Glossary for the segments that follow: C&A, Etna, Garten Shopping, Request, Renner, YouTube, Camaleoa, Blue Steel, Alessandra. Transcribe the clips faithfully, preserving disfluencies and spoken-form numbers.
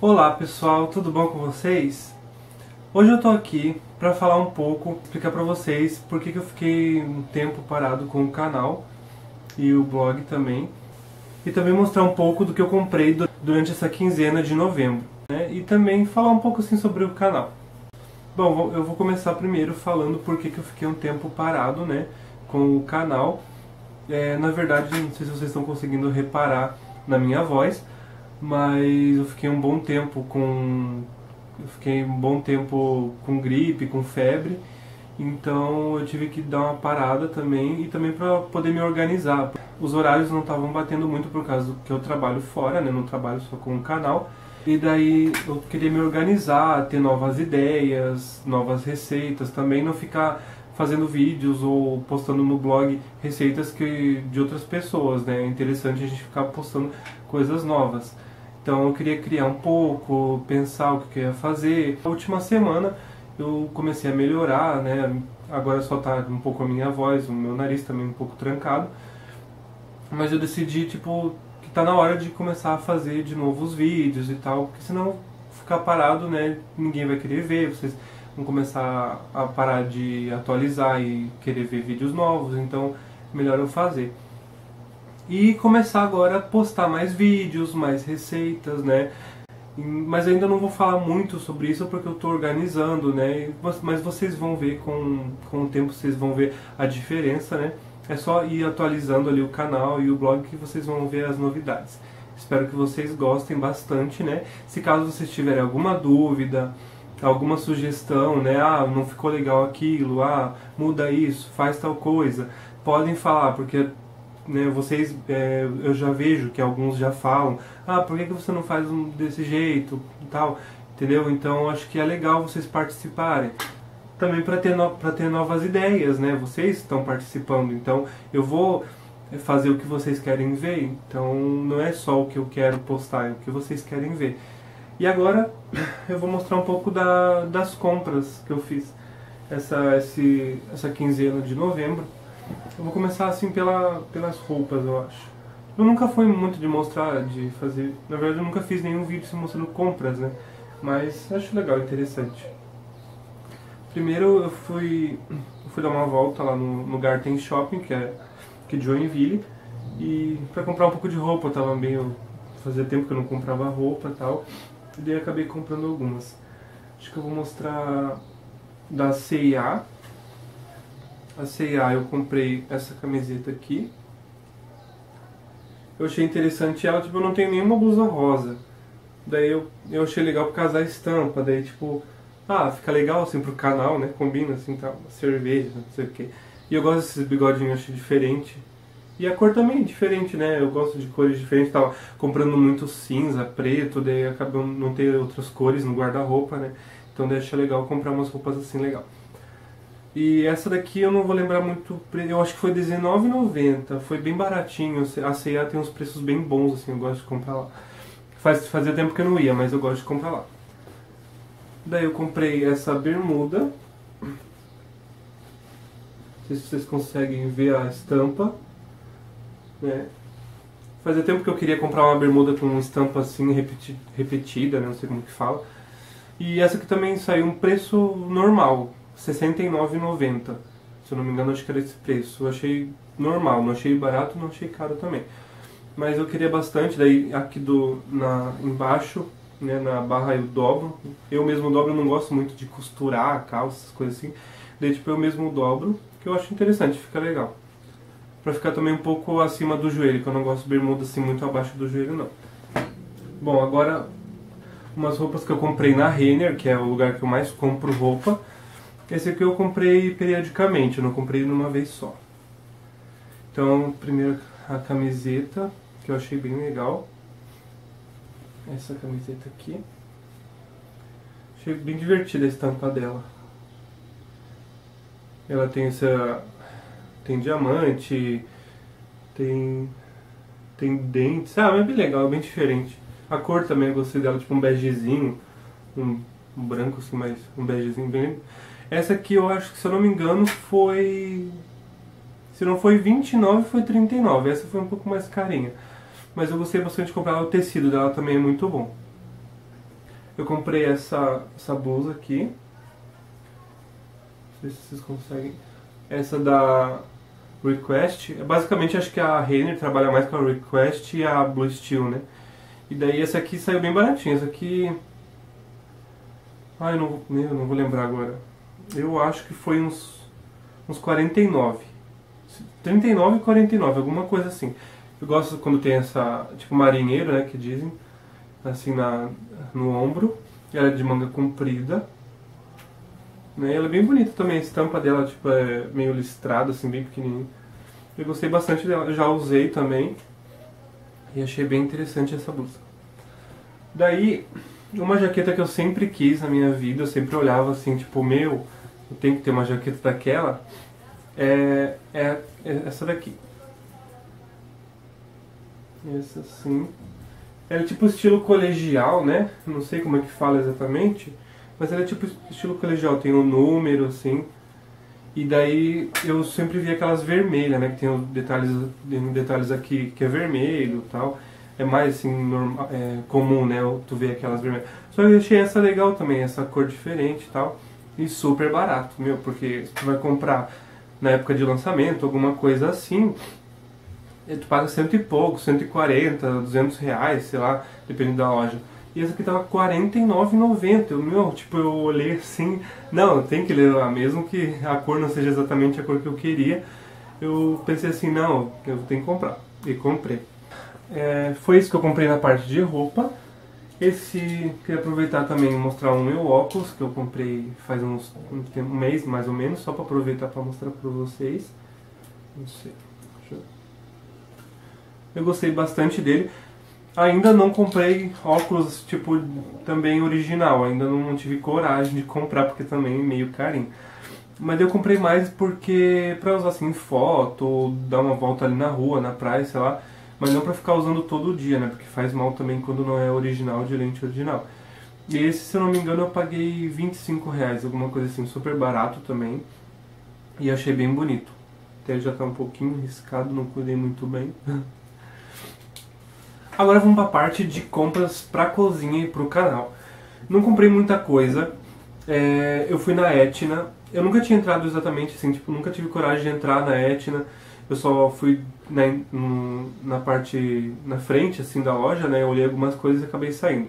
Olá pessoal, tudo bom com vocês? Hoje eu tô aqui pra falar um pouco, explicar pra vocês por que que eu fiquei um tempo parado com o canal e o blog também, e também mostrar um pouco do que eu comprei durante essa quinzena de novembro, né? E também falar um pouco assim sobre o canal. Bom, eu vou começar primeiro falando por que que eu fiquei um tempo parado, né, com o canal. É, na verdade, não sei se vocês estão conseguindo reparar na minha voz, mas eu fiquei um bom tempo com eu fiquei um bom tempo com gripe, com febre, então eu tive que dar uma parada também, e também para poder me organizar. Os horários não estavam batendo muito por causa que eu trabalho fora, né, não trabalho só com o canal, e daí eu queria me organizar, ter novas ideias, novas receitas, também não ficar fazendo vídeos ou postando no blog receitas que de outras pessoas, né? É interessante a gente ficar postando coisas novas. Então eu queria criar um pouco, pensar o que eu ia fazer. Na última semana eu comecei a melhorar, né? Agora só tá um pouco a minha voz, o meu nariz também um pouco trancado. Mas eu decidi, tipo, que tá na hora de começar a fazer de novo os vídeos e tal, porque senão ficar parado, né? Ninguém vai querer ver, vocês vão começar a parar de atualizar e querer ver vídeos novos, então melhor eu fazer. E começar agora a postar mais vídeos, mais receitas, né? Mas ainda não vou falar muito sobre isso porque eu tô organizando, né? Mas vocês vão ver, com, com o tempo vocês vão ver a diferença, né? É só ir atualizando ali o canal e o blog que vocês vão ver as novidades. Espero que vocês gostem bastante, né? Se caso vocês tiverem alguma dúvida, alguma sugestão, né? Ah, não ficou legal aquilo, ah, muda isso, faz tal coisa. Podem falar, porque, né, vocês, é, eu já vejo que alguns já falam, ah, por que que você não faz desse jeito e tal, entendeu? Então acho que é legal vocês participarem. Também para ter, no, para ter novas ideias, né? Vocês estão participando, então eu vou fazer o que vocês querem ver, então não é só o que eu quero postar, é o que vocês querem ver. E agora eu vou mostrar um pouco da, das compras que eu fiz essa, esse, essa quinzena de novembro. Eu vou começar assim pela, pelas roupas, eu acho. Eu nunca fui muito de mostrar, de fazer... Na verdade eu nunca fiz nenhum vídeo mostrando compras, né? Mas acho legal, interessante. Primeiro eu fui, eu fui dar uma volta lá no, no Garten Shopping, que é aqui de Joinville, e pra comprar um pouco de roupa. Eu tava meio... Fazia tempo que eu não comprava roupa e tal. E daí eu acabei comprando algumas. Acho que eu vou mostrar da C e A. A C e A eu comprei essa camiseta aqui. Eu achei interessante ela, tipo, eu não tenho nenhuma blusa rosa. Daí eu, eu achei legal por causa da estampa, daí tipo... Ah, fica legal assim pro canal, né? Combina assim, tá? Uma cerveja, não sei o que. E eu gosto desses bigodinhos, eu achei diferente. E a cor também é diferente, né? Eu gosto de cores diferentes, tava comprando muito cinza, preto, daí acabou não ter outras cores no guarda-roupa, né? Então deixa legal comprar umas roupas assim, legal. E essa daqui eu não vou lembrar muito, eu acho que foi dezenove reais e noventa centavos, foi bem baratinho, a C e A tem uns preços bem bons, assim, eu gosto de comprar lá. Faz, fazia tempo que eu não ia, mas eu gosto de comprar lá. Daí eu comprei essa bermuda, não sei se vocês conseguem ver a estampa. É. Fazia tempo que eu queria comprar uma bermuda com uma estampa assim repeti repetida, né? Não sei como que fala. E essa aqui também saiu um preço normal, sessenta e nove reais e noventa centavos. Se eu não me engano, acho que era esse preço. Eu achei normal, não achei barato, não achei caro também. Mas eu queria bastante, daí aqui do, na, embaixo, né, na barra eu dobro. Eu mesmo dobro, eu não gosto muito de costurar a calça, essas coisas assim. Daí tipo eu mesmo dobro, que eu acho interessante, fica legal. Pra ficar também um pouco acima do joelho, que eu não gosto de bermuda assim muito abaixo do joelho, não. Bom, agora umas roupas que eu comprei na Renner, que é o lugar que eu mais compro roupa. Esse aqui eu comprei periodicamente, eu não comprei numa vez só. Então, primeiro a camiseta, que eu achei bem legal. Essa camiseta aqui. Achei bem divertida a estampa dela. Ela tem essa... Tem diamante, tem, tem dentes, ah, é bem legal, é bem diferente. A cor também eu gostei dela, tipo um begezinho, um, um branco assim, mas um begezinho bem... Essa aqui eu acho que, se eu não me engano, foi... Se não foi vinte e nove reais, foi trinta e nove reais, essa foi um pouco mais carinha. Mas eu gostei bastante de comprar, o tecido dela também é muito bom. Eu comprei essa, essa blusa aqui. Não sei se vocês conseguem. Essa da Request. Basicamente acho que a Renner trabalha mais com a Request e a Blue Steel, né? E daí essa aqui saiu bem baratinha. Essa aqui... Ah, eu não, eu não vou lembrar agora. Eu acho que foi uns, uns quarenta e nove. trinta e nove e quarenta e nove, alguma coisa assim. Eu gosto quando tem essa, tipo marinheiro, né, que dizem. Assim na, no ombro. Ela é de manga comprida, né? Ela é bem bonita também, a estampa dela tipo, é meio listrada, assim, bem pequenininha. Eu gostei bastante dela, eu já usei também. E achei bem interessante essa blusa. Daí, uma jaqueta que eu sempre quis na minha vida, eu sempre olhava assim, tipo, meu, eu tenho que ter uma jaqueta daquela. É, é, é essa daqui. Essa sim. Ela é tipo estilo colegial, né? Não sei como é que fala exatamente, mas ela é tipo estilo colegial, tem um número assim. E daí eu sempre vi aquelas vermelhas, né? Que tem os detalhes, detalhes aqui que é vermelho e tal. É mais assim, normal, é comum, né? Tu vê aquelas vermelhas. Só que eu achei essa legal também, essa cor diferente e tal. E super barato, meu, porque se tu vai comprar na época de lançamento, alguma coisa assim, tu paga cento e pouco, cento e quarenta, duzentos reais, sei lá, dependendo da loja. E essa aqui tava quarenta e nove reais e noventa centavos. Meu, tipo, eu olhei assim, não, tem que levar, mesmo que a cor não seja exatamente a cor que eu queria. Eu pensei assim, não, eu tenho que comprar. E comprei. É, foi isso que eu comprei na parte de roupa. Esse, queria aproveitar também e mostrar o meu óculos, que eu comprei faz uns, um, um mês mais ou menos, só para aproveitar para mostrar para vocês. Não sei. Eu gostei bastante dele. Ainda não comprei óculos, tipo, também original. Ainda não tive coragem de comprar, porque também é meio carinho. Mas eu comprei mais porque pra usar, assim, foto, ou dar uma volta ali na rua, na praia, sei lá. Mas não pra ficar usando todo dia, né? Porque faz mal também quando não é original, de lente original. E esse, se eu não me engano, eu paguei vinte e cinco reais, alguma coisa assim, super barato também. E achei bem bonito. Até já tá um pouquinho riscado, não cuidei muito bem. Agora vamos para a parte de compras para cozinha e para o canal. Não comprei muita coisa. É, eu fui na Etna. Eu nunca tinha entrado exatamente assim, tipo, nunca tive coragem de entrar na Etna. Eu só fui na, na parte, na frente assim da loja, né? Eu olhei algumas coisas e acabei saindo.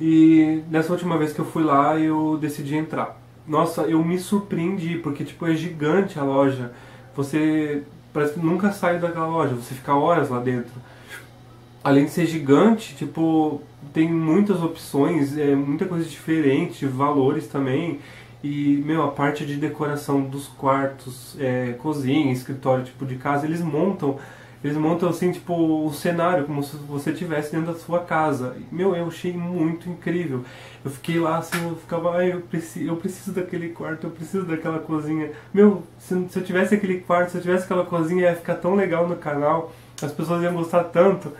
E nessa última vez que eu fui lá, eu decidi entrar. Nossa, eu me surpreendi, porque tipo, é gigante a loja. Você parece que nunca sai daquela loja, você fica horas lá dentro. Além de ser gigante, tipo, tem muitas opções, é, muita coisa diferente, valores também. E, meu, a parte de decoração dos quartos, é, cozinha, escritório, tipo, de casa, eles montam, eles montam, assim, tipo, o cenário, como se você estivesse dentro da sua casa. Meu, eu achei muito incrível. Eu fiquei lá, assim, eu ficava, ah, eu preciso, eu preciso daquele quarto, eu preciso daquela cozinha. Meu, se, se eu tivesse aquele quarto, se eu tivesse aquela cozinha, ia ficar tão legal no canal, as pessoas iam gostar tanto.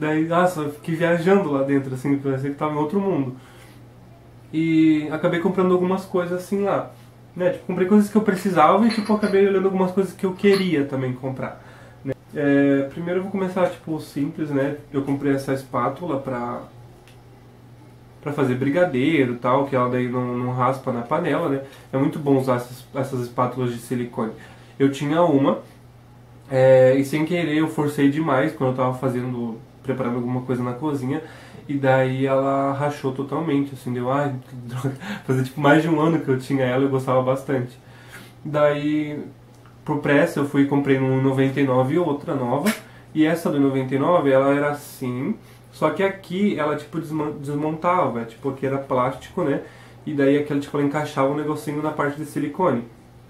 Daí, nossa, eu fiquei viajando lá dentro, assim, parecia que tava em outro mundo. E acabei comprando algumas coisas assim lá, né? Tipo, comprei coisas que eu precisava e, tipo, acabei olhando algumas coisas que eu queria também comprar, né? É, primeiro eu vou começar, tipo, simples, né? Eu comprei essa espátula pra, pra fazer brigadeiro e tal, que ela daí não, não raspa na panela, né? É muito bom usar essas, essas espátulas de silicone. Eu tinha uma, é, e sem querer eu forcei demais quando eu tava fazendo... preparando alguma coisa na cozinha, e daí ela rachou totalmente, assim, deu, ai, que droga, fazia tipo mais de um ano que eu tinha ela e eu gostava bastante. Daí, por pressa, eu fui e comprei no noventa e nove outra nova, e essa do noventa e nove, ela era assim, só que aqui ela tipo desmontava, tipo aqui era plástico, né, e daí aquela tipo ela encaixava um negocinho na parte de silicone.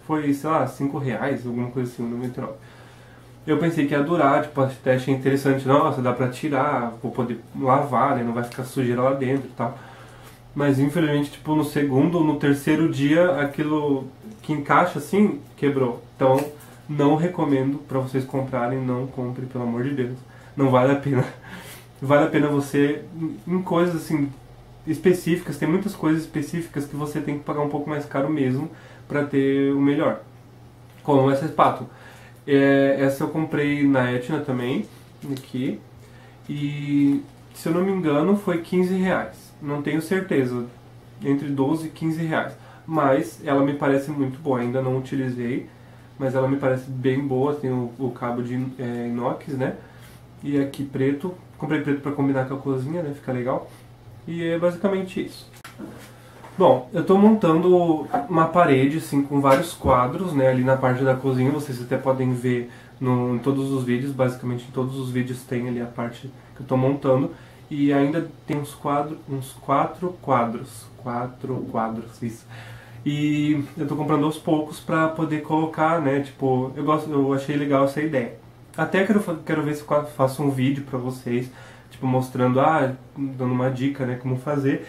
Foi, sei lá, cinco reais, alguma coisa assim, noventa e nove. Eu pensei que ia durar, tipo, até achei interessante, nossa, dá pra tirar, vou poder lavar, né, não vai ficar sujeira lá dentro e tal. Mas infelizmente, tipo, no segundo ou no terceiro dia, aquilo que encaixa assim, quebrou. Então, não recomendo pra vocês comprarem, não compre, pelo amor de Deus. Não vale a pena. Vale a pena você, em coisas assim, específicas, tem muitas coisas específicas que você tem que pagar um pouco mais caro mesmo pra ter o melhor. Como essa espátula. Essa eu comprei na Etna também, aqui, e se eu não me engano foi quinze reais. não tenho certeza, entre doze e quinze reais. Mas ela me parece muito boa, ainda não utilizei, mas ela me parece bem boa. Tem o, o cabo de é, inox, né? E aqui preto, comprei preto para combinar com a cozinha, né? Fica legal. E é basicamente isso. Bom, eu estou montando uma parede assim com vários quadros, né? Ali na parte da cozinha, vocês até podem ver no, em todos os vídeos, basicamente em todos os vídeos tem ali a parte que eu estou montando. E ainda tem uns quadros, uns quatro quadros, quatro quadros, isso. E eu estou comprando aos poucos para poder colocar, né? Tipo, eu gosto, eu achei legal essa ideia. Até quero, quero ver se eu faço um vídeo pra vocês, tipo, mostrando, ah, dando uma dica, né, como fazer.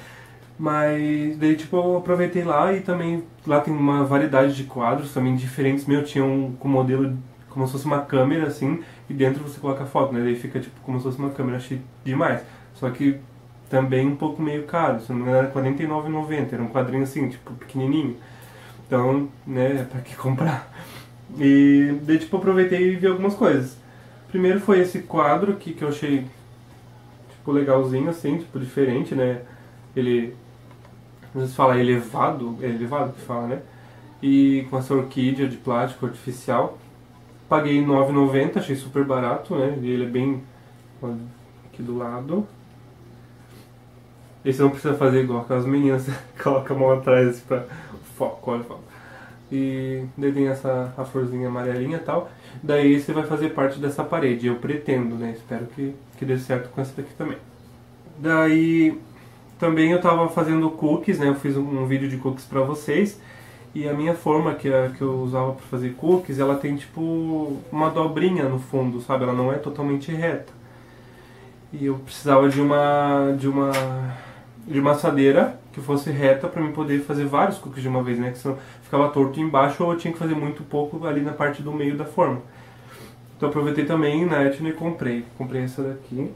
Mas daí, tipo, eu aproveitei lá e também lá tem uma variedade de quadros também diferentes. Meu, tinha um com modelo como se fosse uma câmera, assim, e dentro você coloca a foto, né, daí fica, tipo, como se fosse uma câmera, achei demais. Só que também um pouco meio caro, se não me engano era quarenta e nove reais e noventa centavos, era um quadrinho assim, tipo, pequenininho. Então, né, é pra que comprar? E daí, tipo, aproveitei e vi algumas coisas. Primeiro foi esse quadro aqui que eu achei, tipo, legalzinho, assim, tipo, diferente, né? Ele, às vezes fala elevado, é elevado que fala, né? E com essa orquídea de plástico artificial. Paguei nove reais e noventa centavos, achei super barato, né? E ele é bem, ó, aqui do lado. Esse não precisa fazer igual aquelas meninas, coloca a mão atrás pra foco, olha o foco. E daí tem essa a florzinha amarelinha e tal. Daí esse vai fazer parte dessa parede, eu pretendo, né? Espero que, que dê certo com essa daqui também. Daí também eu tava fazendo cookies, né? Eu fiz um, um vídeo de cookies pra vocês. E a minha forma que, a, que eu usava pra fazer cookies, ela tem tipo uma dobrinha no fundo, sabe? Ela não é totalmente reta. E eu precisava de uma, de uma, de uma assadeira que fosse reta pra mim poder fazer vários cookies de uma vez, né? Que senão ficava torto embaixo ou eu tinha que fazer muito pouco ali na parte do meio da forma. Então aproveitei também na Etna e comprei. Comprei essa daqui.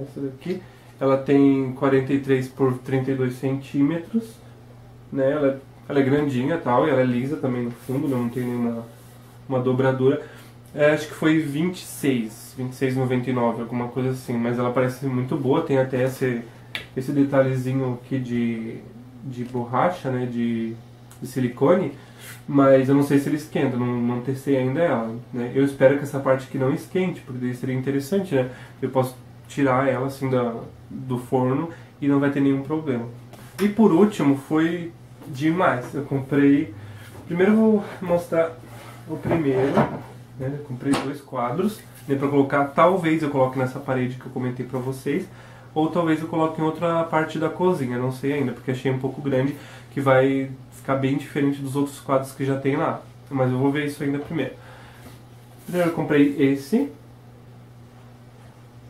Essa daqui. Ela tem quarenta e três por trinta e dois centímetros. Né? Ela, ela é grandinha e tal, e ela é lisa também no fundo, não tem nenhuma uma dobradura. É, acho que foi vinte e seis reais e noventa e nove centavos, alguma coisa assim, mas ela parece muito boa, tem até esse, esse detalhezinho aqui de, de borracha, né, de, de silicone, mas eu não sei se ele esquenta, não, não testei ainda ela, né, eu espero que essa parte aqui não esquente, porque daí seria interessante, né, eu posso tirar ela assim da, do forno e não vai ter nenhum problema. E por último, foi demais, eu comprei, primeiro eu vou mostrar o primeiro. Né, comprei dois quadros, né, para colocar, talvez eu coloque nessa parede que eu comentei pra vocês, ou talvez eu coloque em outra parte da cozinha, não sei ainda, porque achei um pouco grande, que vai ficar bem diferente dos outros quadros que já tem lá, mas eu vou ver isso ainda primeiro. Primeiro eu comprei esse,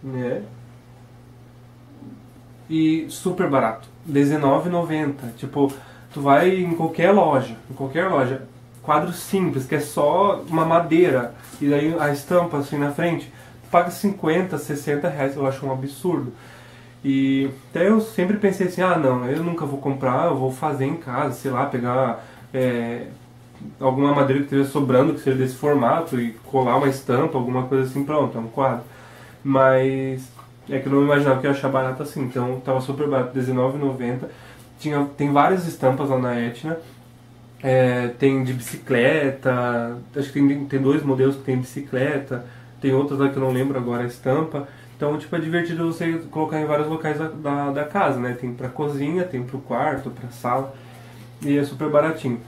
né, e super barato, dezenove reais e noventa centavos, tipo, tu vai em qualquer loja, em qualquer loja, quadro simples, que é só uma madeira, e daí a estampa assim na frente, paga cinquenta, sessenta reais, eu acho um absurdo. E até eu sempre pensei assim, ah não, eu nunca vou comprar, eu vou fazer em casa, sei lá, pegar é, alguma madeira que esteja sobrando, que seja desse formato, e colar uma estampa, alguma coisa assim, pronto, é um quadro. Mas é que eu não imaginava que eu ia achar barato assim, então tava super barato, dezenove reais e noventa centavos, tinha, tem várias estampas lá na Etna. É, tem de bicicleta, acho que tem, tem dois modelos que tem bicicleta, tem outras lá que eu não lembro agora a estampa. Então, tipo, é divertido você colocar em vários locais da, da, da casa, né? Tem pra cozinha, tem pro quarto, pra sala, e é super baratinho.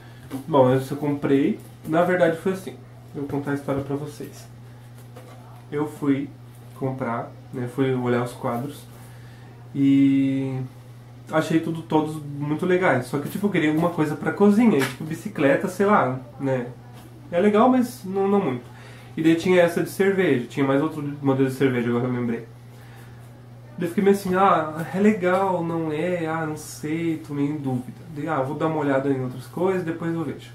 Bom, eu comprei, na verdade foi assim, eu vou contar a história pra vocês. Eu fui comprar, né? Fui olhar os quadros, e... achei tudo, todos muito legais, só que tipo, eu queria alguma coisa pra cozinha, tipo bicicleta, sei lá, né, é legal, mas não, não muito. E daí tinha essa de cerveja, tinha mais outro modelo de cerveja, agora eu lembrei. Daí fiquei meio assim, ah, é legal, não é, ah, não sei, tô meio em dúvida. Daí, ah, vou dar uma olhada em outras coisas, depois eu vejo.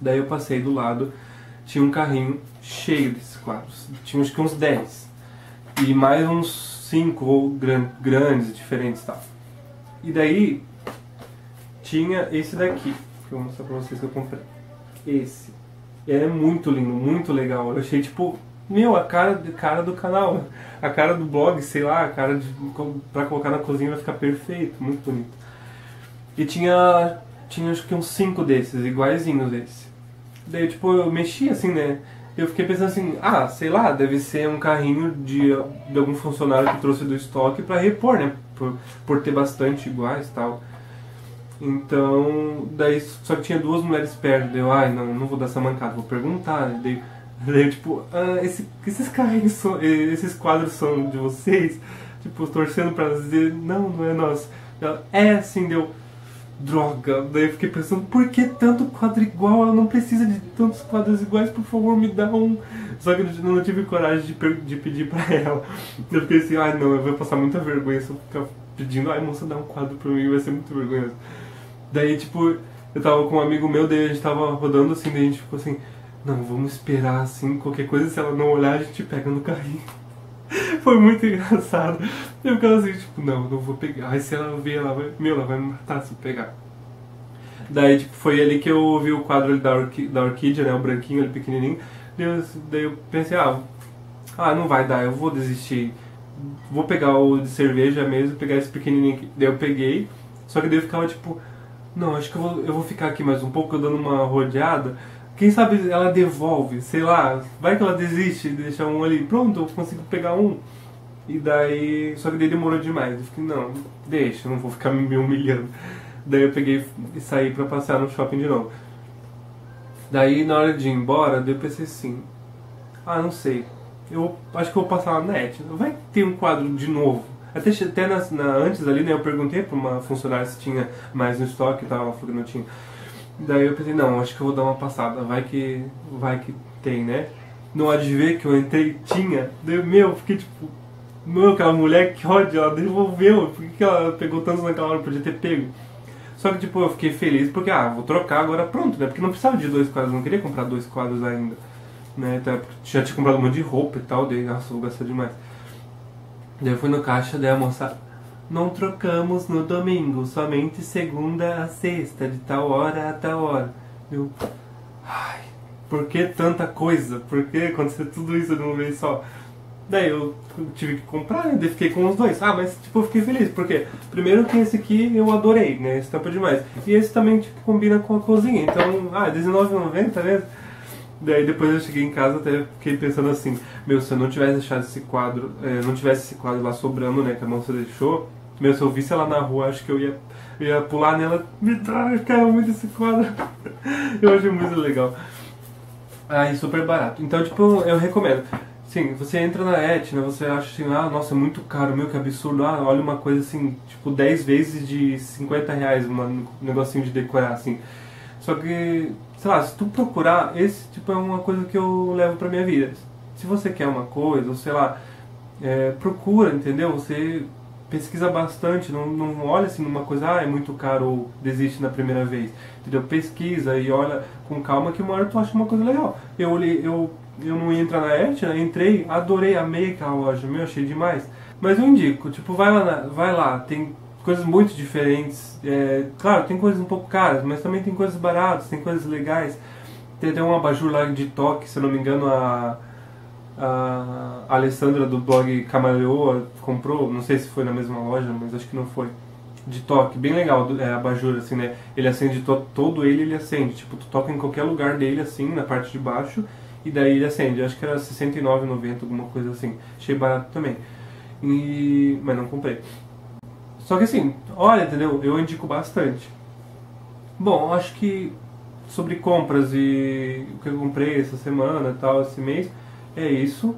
Daí eu passei do lado, tinha um carrinho cheio desses quadros, tinha acho que uns dez, e mais uns cinco gran grandes, diferentes e tal. E daí, tinha esse daqui, que eu vou mostrar pra vocês que eu comprei. Esse. Ele é muito lindo, muito legal. Eu achei, tipo, Meu, a cara, cara do canal, a cara do blog, sei lá, a cara de, pra colocar na cozinha vai ficar perfeito, muito bonito. E tinha, tinha acho que uns cinco desses, iguaizinhos esse. Daí tipo, eu mexi assim, né, eu fiquei pensando assim, ah, sei lá, deve ser um carrinho de, de algum funcionário que trouxe do estoque pra repor, né, por, por ter bastante iguais e tal. Então, daí só que tinha duas mulheres perto, daí eu, ai, ah, não, não vou dar essa mancada, vou perguntar, né? Daí, daí tipo, ah, esse, esses carrinhos, são, esses quadros são de vocês? Tipo, torcendo pra dizer, não, não é nosso. Ela, é, assim, deu, droga. Daí eu fiquei pensando, por que tanto quadro igual? Ela não precisa de tantos quadros iguais, por favor, me dá um. Só que eu não tive coragem de, de pedir pra ela. Eu fiquei assim, ai, ah, não, eu vou passar muita vergonha se eu ficar pedindo, ai, moça, dá um quadro pra mim, vai ser muito vergonhoso. Daí, tipo, eu tava com um amigo meu, daí a gente tava rodando assim, daí a gente ficou assim, não, vamos esperar assim, qualquer coisa, se ela não olhar, a gente pega no carrinho. Foi muito engraçado. Eu ficava assim, tipo, não, não vou pegar. Aí se ela ver, ela vai, meu, ela vai me matar se eu pegar. Daí, tipo, foi ali que eu ouvi o quadro ali da, orqui, da orquídea, né, o branquinho ali pequenininho. Daí eu, daí eu pensei, ah, ah, não vai dar, eu vou desistir. Vou pegar o de cerveja mesmo, pegar esse pequenininho aqui. Daí eu peguei, só que daí eu ficava, tipo, não, acho que eu vou, eu vou ficar aqui mais um pouco, eu dando uma rodeada. Quem sabe ela devolve, sei lá, vai que ela desiste de deixar um ali. Pronto, eu consigo pegar um. E daí, só que daí demorou demais. Eu fiquei, não, deixa, não vou ficar me humilhando. Daí eu peguei e saí pra passear no shopping de novo. Daí na hora de ir embora, daí eu pensei assim, ah, não sei, eu acho que eu vou passar lá na Etna. Vai ter um quadro de novo. Até, até na, na, antes ali, né, eu perguntei pra uma funcionária se tinha mais no estoque e tal, ela falou que não tinha. Daí eu pensei, não, acho que eu vou dar uma passada, vai que, vai que tem, né? Não há de ver que eu entrei, tinha. Daí, meu, fiquei tipo, meu, aquela mulher, que ódio, ela devolveu, por que ela pegou tanto naquela hora, podia ter pego. Só que tipo, eu fiquei feliz porque, ah, vou trocar agora, pronto, né? Porque não precisava de dois quadros, não queria comprar dois quadros ainda, né? Até porque já tinha comprado um monte de roupa e tal, daí, nossa, vou gastar demais. Daí eu fui no caixa, daí a moça, não trocamos no domingo, somente segunda a sexta, de tal hora a tal hora. Eu, ai, por que tanta coisa? Por que aconteceu tudo isso de uma vez só? Daí eu tive que comprar, né? Daí fiquei com os dois. Ah, mas tipo, eu fiquei feliz, porque primeiro que esse aqui eu adorei, né? Esse tampa demais. E esse também tipo, combina com a cozinha, então, ah, dezenove reais e noventa centavos, né? Daí depois eu cheguei em casa, até fiquei pensando assim, meu, se eu não tivesse deixado esse quadro, eh, não tivesse esse quadro lá sobrando, né, que a moça deixou, meu, se eu visse ela na rua, acho que eu ia, eu ia pular nela, me traga, cara, muito esse quadro. Eu achei muito legal. Ah, e super barato. Então, tipo, eu, eu recomendo. Sim, você entra na Etna, você acha assim, ah, nossa, é muito caro, meu, que absurdo, ah, olha uma coisa assim, tipo, dez vezes de cinquenta reais, uma, um negocinho de decorar, assim. Só que, sei lá, se tu procurar, esse tipo é uma coisa que eu levo pra minha vida. Se você quer uma coisa, ou sei lá, é, procura, entendeu? Você pesquisa bastante, não, não olha assim numa coisa, ah, é muito caro ou desiste na primeira vez. Entendeu? Pesquisa e olha com calma que uma hora tu acha uma coisa legal. Eu olhei, eu, eu não ia entrar na Etna, entrei, adorei, amei aquela loja, meu, achei demais. Mas eu indico, tipo, vai lá, na, vai lá, tem coisas muito diferentes, é, claro, tem coisas um pouco caras, mas também tem coisas baratas, tem coisas legais. Tem até um abajur lá de toque, se eu não me engano, a, a Alessandra do blog Camaleoa comprou, não sei se foi na mesma loja, mas acho que não foi, de toque, bem legal, é, abajur, assim, né, ele acende, to, todo ele, ele acende, tipo, tu toca em qualquer lugar dele, assim, na parte de baixo, e daí ele acende, acho que era sessenta e nove reais e noventa centavos, alguma coisa assim, achei barato também, e, mas não comprei. Só que assim, olha, entendeu? Eu indico bastante. Bom, acho que sobre compras e o que eu comprei essa semana e tal, esse mês, é isso.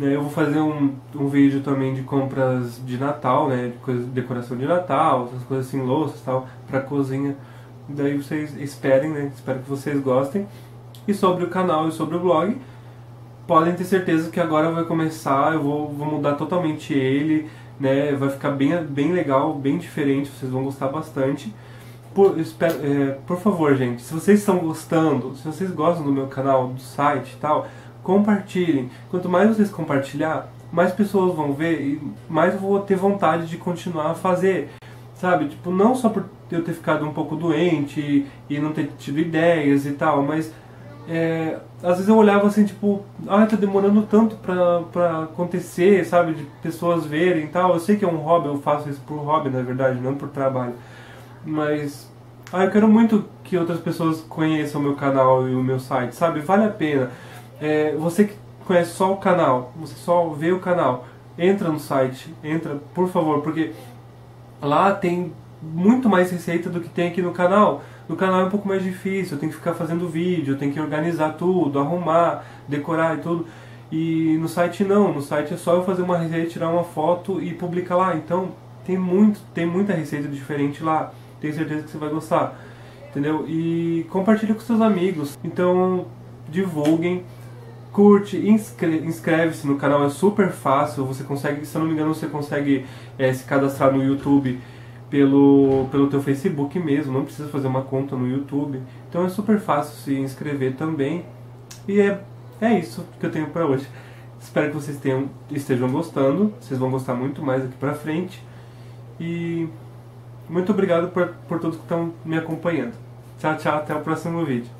Eu vou fazer um, um vídeo também de compras de Natal, né? De coisa, decoração de Natal, essas coisas assim, louças e tal, pra cozinha. Daí vocês esperem, né? Espero que vocês gostem. E sobre o canal e sobre o blog, podem ter certeza que agora vai começar, eu vou, vou mudar totalmente ele, né, vai ficar bem, bem legal, bem diferente, vocês vão gostar bastante. Por, espero, é, por favor, gente, se vocês estão gostando, se vocês gostam do meu canal, do site e tal, compartilhem. Quanto mais vocês compartilhar, mais pessoas vão ver e mais eu vou ter vontade de continuar a fazer. Sabe, tipo, não só por eu ter ficado um pouco doente e, e não ter tido ideias e tal, mas É, às vezes eu olhava assim, tipo, ah, tá demorando tanto pra, pra acontecer, sabe, de pessoas verem e tal. Eu sei que é um hobby, eu faço isso por hobby, na verdade, não por trabalho. Mas, ah, eu quero muito que outras pessoas conheçam o meu canal e o meu site, sabe, vale a pena. É, você que conhece só o canal, você só vê o canal, entra no site, entra, por favor, porque lá tem muito mais receita do que tem aqui no canal. No canal é um pouco mais difícil, eu tenho que ficar fazendo vídeo, eu tenho que organizar tudo, arrumar, decorar e tudo. E no site não, no site é só eu fazer uma receita, tirar uma foto e publicar lá. Então tem muito, tem muita receita diferente lá, tenho certeza que você vai gostar, entendeu? E compartilha com seus amigos, então divulguem, curte, inscreve-se no canal, é super fácil, você consegue, se eu não me engano, você consegue é, se cadastrar no YouTube pelo, pelo teu Facebook mesmo, não precisa fazer uma conta no YouTube, então é super fácil se inscrever também. E é, é isso que eu tenho pra hoje, espero que vocês tenham, estejam gostando, vocês vão gostar muito mais aqui pra frente, e muito obrigado por, por todos que estão me acompanhando. Tchau, tchau, até o próximo vídeo.